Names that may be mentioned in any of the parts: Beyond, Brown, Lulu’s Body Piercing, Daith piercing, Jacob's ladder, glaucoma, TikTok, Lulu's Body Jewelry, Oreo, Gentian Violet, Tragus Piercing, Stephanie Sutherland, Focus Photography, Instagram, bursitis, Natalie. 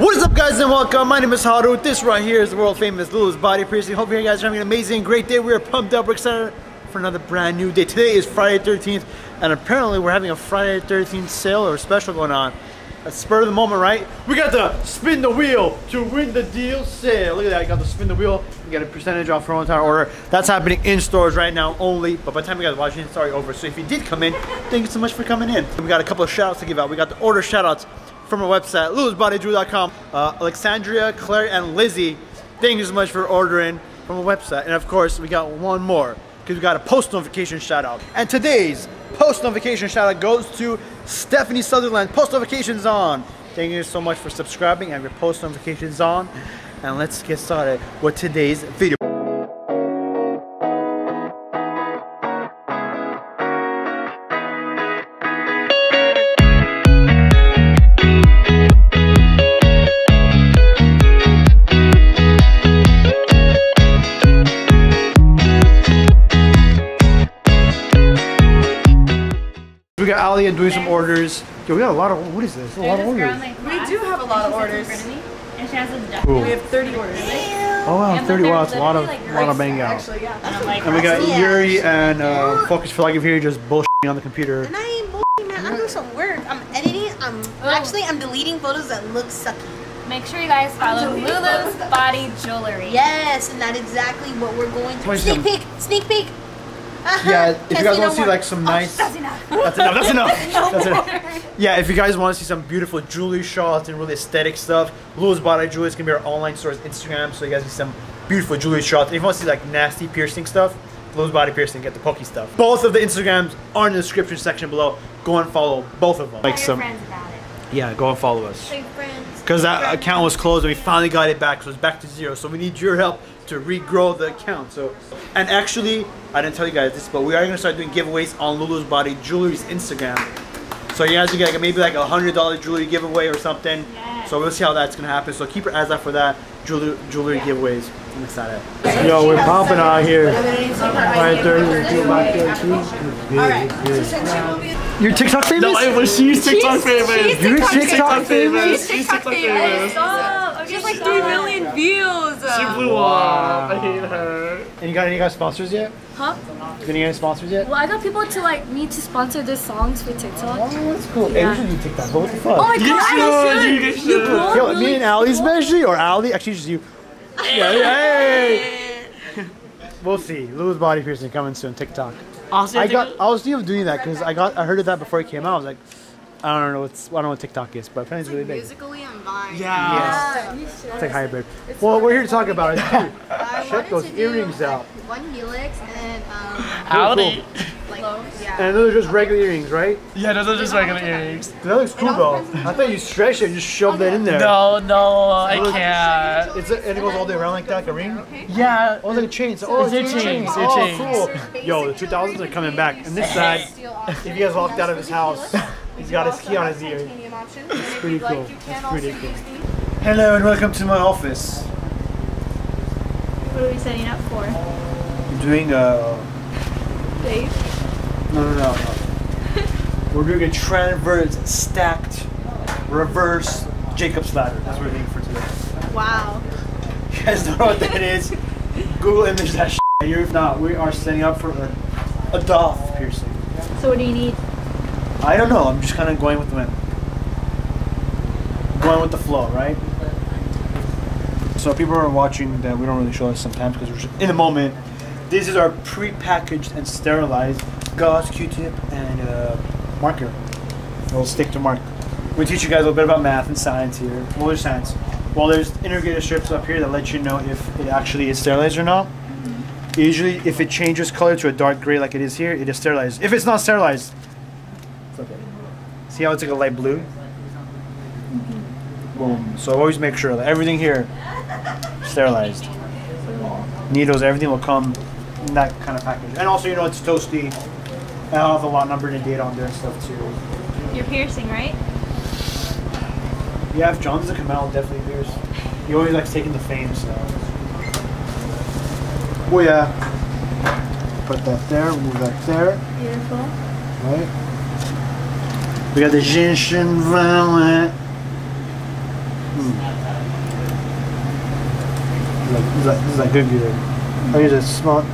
What is up, guys, and welcome. My name is Haru. This right here is the world famous Lulu's Body Piercing. Hope you guys are having an amazing, great day. We are pumped up. We're excited for another brand new day. Today is Friday 13th, and apparently we're having a Friday 13th sale or special going on. A spur of the moment, right? We got the spin the wheel to win the deal sale. Look at that, you got the spin the wheel. You got a percentage off your entire order. That's happening in stores right now only, but by the time you guys watch it, it's already over. So if you did come in, thank you so much for coming in. We got a couple of shout outs to give out. We got the order shout outs from our website, lulusbodyjewelry.com. Alexandria, Claire, and Lizzie, thank you so much for ordering from our website. And of course, we got one more, because we got a post notification shout out. And today's post notification shout out goes to Stephanie Sutherland. Post notifications on. Thank you so much for subscribing and your post notifications on. And let's get started with today's video. We got Ali and doing some orders. Yo, we got a lot of, what is this? A lot of orders. We do have a lot of orders. And she has a cool. We have 30 orders. Oh wow, 30, wow, that's a lot of, bang out. Actually, yeah. And we got Yuri and Focus Photography here just bullshitting on the computer. And I ain't bullshitting, man. I'm doing some work. I'm editing, I'm deleting photos that look sucky. Make sure you guys follow Lulu's Body Jewelry. Yes, and that's exactly what we're going to. Sneak peek, sneak peek. Yeah, if you guys want to see like some nice, that's enough. That's enough. That's enough. That's enough. Yeah, if you guys want to see some beautiful jewelry shots and really aesthetic stuff, Lulu's Body Jewelry is gonna be our online store's Instagram, so you guys can see some beautiful jewelry shots. And if you want to see like nasty piercing stuff, Lulu's Body Piercing, get the pokey stuff. Both of the Instagrams are in the description section below. Go and follow both of them. Like some friends about it. Yeah, go and follow us. Because that account was closed and we finally got it back, so it's back to zero. So we need your help to regrow the account. So, and actually, I didn't tell you guys this, but we are gonna start doing giveaways on Lulu's Body Jewelry's Instagram. So you guys can get like, maybe like $100 jewelry giveaway or something. Yes. So we'll see how that's gonna happen. So keep your eyes out for that jewelry giveaways. I'm excited. Yo, we're popping out here. Right there, we're doing back there too. All right. So since you will be. You're TikTok famous? No, she's TikTok famous. You're TikTok famous? She's TikTok famous. Stop. She has like 3 million views. She blew up. I hate her. And you got any guys sponsors yet? Huh? You got any sponsors yet? Well, I got people to like me to sponsor their songs for TikTok. Oh, that's cool. Yeah. Hey, you should do TikTok. What the fuck? Oh my god, I should. You should. Yo, me and Ali especially, or Ali? Actually, just you. Yeah, hey. We'll see. Lulu's Body Piercing coming soon. TikTok. I was thinking of doing that because I heard of that before it came out. I was like, I don't know what TikTok is, but apparently it's really big. Musically and Vine. Yeah. Yes. It's like hybrid. It's well, we're here to talk about it. Check those earrings out. One helix and Audi. Like, yeah. And those are just regular earrings, right? Yeah, those are just regular earrings. That looks cool though. I thought you stretched it and just shoved that in there. No, I can't. It's and it goes all the way around like that, like a ring? Yeah. Oh, it's like a chain. Oh, it's your chains. Oh, cool. Yo, the 2000s are coming back. And this side, if you guys walked out of his house, he's got his key on his ear. It's pretty cool. It's pretty cool. Hello and welcome to my office. What are we setting up for? I'm doing a... No. We're doing a transverse, stacked, reverse Jacob's ladder. That's what we're doing for today. Wow. You guys know what that is? Google image that shit. If not, we are setting up for a Daith piercing. So what do you need? I don't know. I'm just kind of going with the wind. Going with the flow, right? So people are watching that we don't really show us sometimes because we're just in the moment. This is our pre-packaged and sterilized gauze, Q-tip, and marker. We'll stick to mark. We teach you guys a little bit about math and science here. Well, there's science. Well, there's integrated strips up here that let you know if it actually is sterilized or not. Mm-hmm. Usually, if it changes color to a dark gray like it is here, it is sterilized. If it's not sterilized, it's okay. See how it's like a light blue? Mm-hmm. Boom. So always make sure that everything here is sterilized. Needles, everything will come in that kind of package. And also, you know, it's toasty. And I'll have a lot number and date on there and stuff too. You're piercing, right? Yeah, if John's to come out, I'll definitely pierce. He always likes taking the fame, so. Oh, yeah. Put that there, move that there. Beautiful. Right. We got the Gentian Violet. This is like good good. I need to smell it.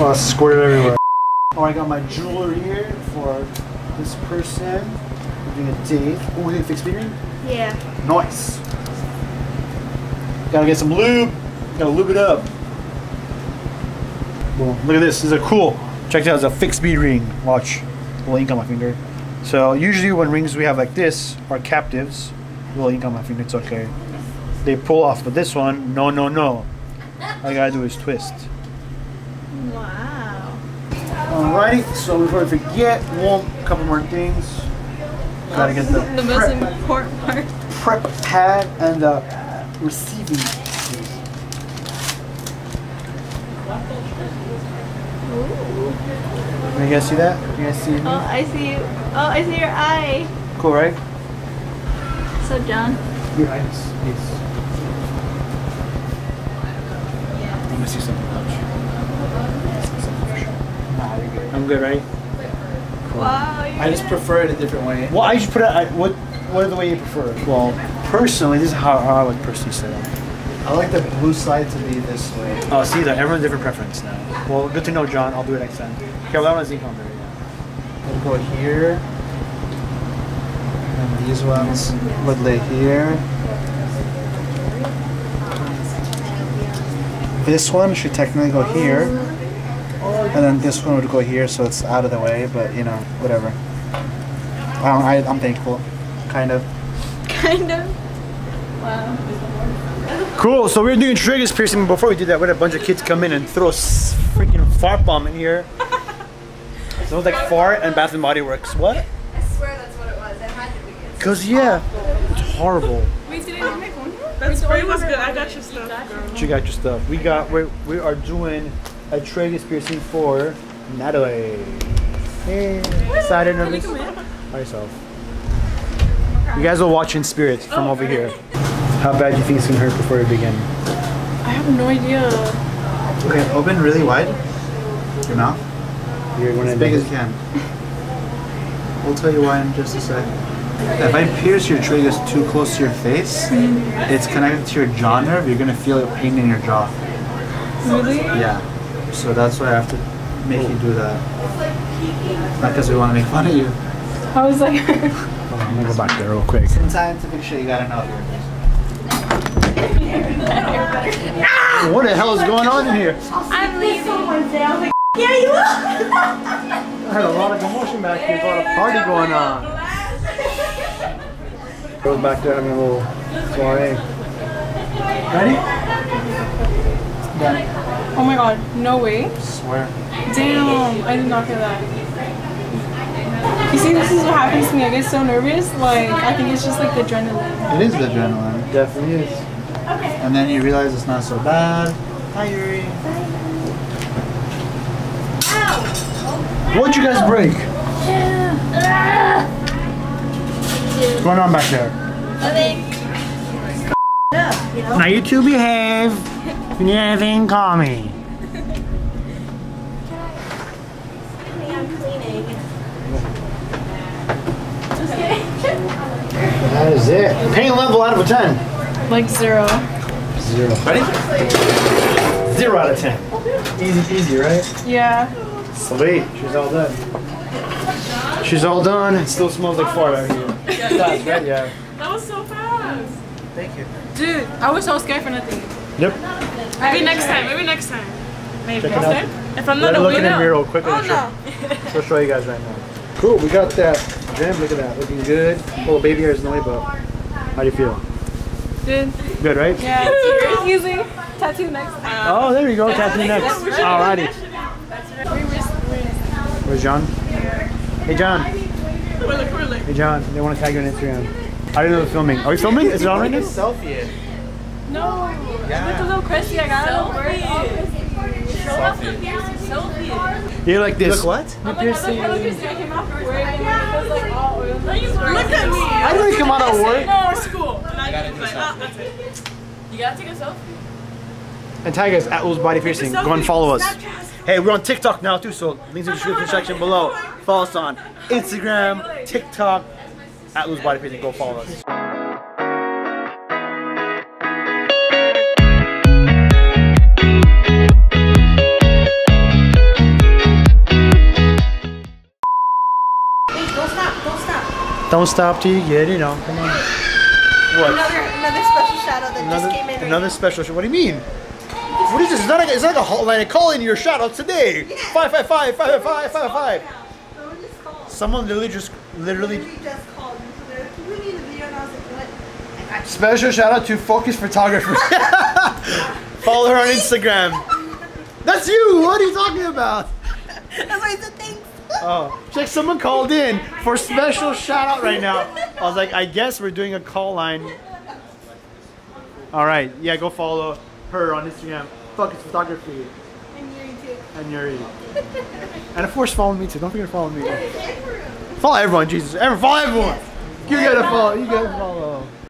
Oh, it's squirted everywhere. Oh, I got my jewelry here for this person. We're doing a date. Oh, we're doing a fixed figure? Yeah. Nice. Gotta get some lube. Gotta lube it up. Well, look at this. This is a cool. Check it out. It's a fixed bead ring. Watch. A little ink on my finger. So usually when rings we have like this are captives. A little ink on my finger. It's okay. They pull off. But this one, no, no, no. All you gotta do is twist. Wow. Alrighty. So before we forget, a couple more things. Gotta get the most important part. Prep pad and the receiving. Ooh. You guys see that? You guys see me? Oh, I see you. Oh, I see your eye. Cool, right? So John. Your eyes. Yes. I'm gonna see something. Nah, you're good. I'm good, right? Cool. Wow. I just prefer it a different way. Well, I just put it. What are the way you prefer? Well, personally, this is how I would personally say it. I like the blue side to be this way. Oh, see that? Everyone's different preference now. Well, good to know, John. I'll do it next time. Okay, well, that one's ink on there. We'll go here. And these ones would lay here. This one should technically go here. And then this one would go here, so it's out of the way, but you know, whatever. I'm thankful. Kind of. Kind of? Wow. Cool, so we were doing Tragus piercing, but before we did that, we had a bunch of kids come in and throw a freaking fart bomb in here. It was like fart and Bath and Body Works. What? I swear that's what it was. I had to be good. Cause yeah, it's horrible. We didn't make one. That's it was good. I got your stuff. You got your stuff. We are doing a Tragus piercing for Natalie. Hey, excited, nervous? By yourself. You guys are watching spirits from over here. How bad do you think it's gonna hurt before we begin? I have no idea. Okay, open really wide. Your mouth. As big as you can. We'll tell you why in just a sec. If I pierce your tragus too close to your face, it's connected to your jaw nerve. You're gonna feel a pain in your jaw. Really? Yeah. So that's why I have to make you do that. Not because we want to make fun of you. I was like, I'm gonna go back there real quick. It's in scientific shit. You gotta know here. What the hell is going on in here? I'm leaving. Yeah, you look. I had a lot of commotion back here. A lot of party going on. Girls back there having a little soiree. Ready? Done. Oh my god, no way. I swear. Damn, I did not hear that. You see, this is what happens to me. I get so nervous. Like, I think it's just like the adrenaline. It is the adrenaline. It definitely is. Okay. And then you realize it's not so bad. Hi, Yuri. Hi. What'd you guys break? What's going on back there? Now you two behave. If you need anything, call me. I'm cleaning. That is it. Pain level out of a 10. Like 0. 0. Ready? 0 out of 10. Easy, easy, right? Yeah. Sweet. She's all done. She's all done. It still smells like fart out here. Yeah, it does, right? Yeah. That was so fast. Thank you. Dude, I wish I was scared for nothing. Yep. Maybe next time. Maybe next time. Maybe next time. If I'm not a winner. Look in the mirror real quick. Oh no. We'll show you guys right now. Cool. We got that. Jam, look at that. Looking good. Well, baby hair is in the way, but how do you feel? Good. Good, right? Yeah. Easy. Tattoo next. Oh, there you go. Tattoo next. Alrighty. Where's John? Hey, John. Hey, John. They want to tag you on Instagram. I don't know the filming. Are we filming? Is it on right now? Selfie. No. It's a little crusty. I got a little worried. You're like this. Look what? Look at me. I didn't come out of work. No, school. You gotta take a selfie. And tag us at Lulu's Body Piercing. Go and follow us. Hey, we're on TikTok now too, so links in the description section below. Follow us on Instagram, TikTok, at Lulu's Body Piercing. Go follow us. Don't stop till you get it on. Come on. What? Another special shadow that just came in. Another special shadow. What do you mean? What is this? It's not like a hotline. Call in your shout out today. 555-555-555. Someone literally just called. We need a video, and I was like, what? I got you. Special shout out to Focus Photography. Follow her on Instagram. That's you. What are you talking about? That's why I said thanks. Oh, it's like someone called in for special shout out right now. I was like, I guess we're doing a call line. All right, yeah, go follow her on Instagram. Focus Photography. And Yuri too. And Yuri. And of course, follow me too. Don't forget to follow me. Follow everyone, Jesus. Follow everyone. You gotta follow. You gotta follow.